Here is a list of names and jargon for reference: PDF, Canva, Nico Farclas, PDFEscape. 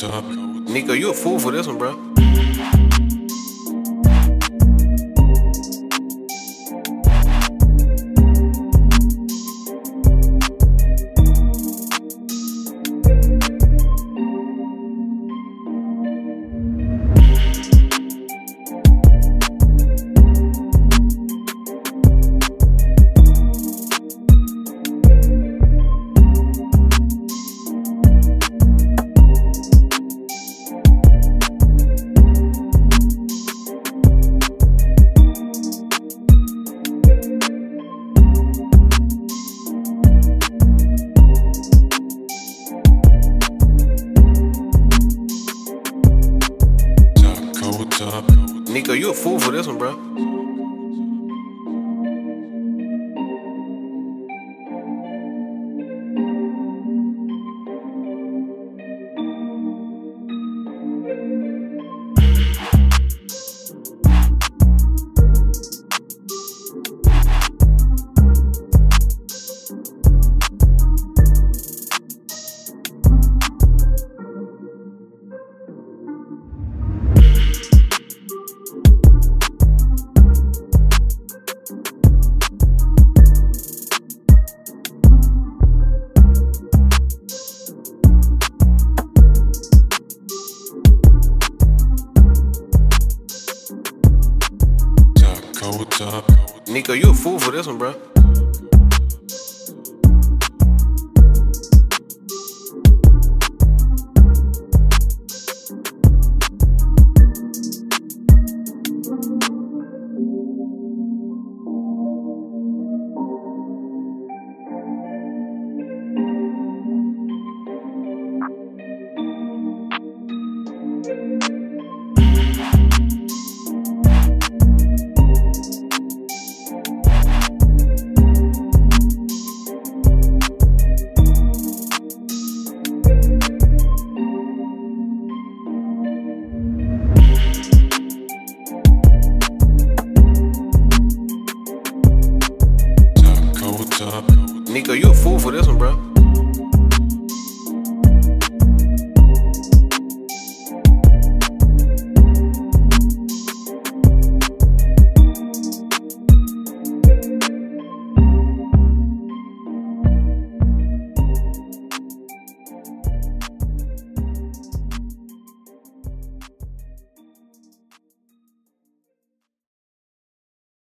Nico, you a fool for this one, bro. Nico, you a fool for this one, bro. Nico, you a fool for this one, bro. Nico, you a fool for this one, bro.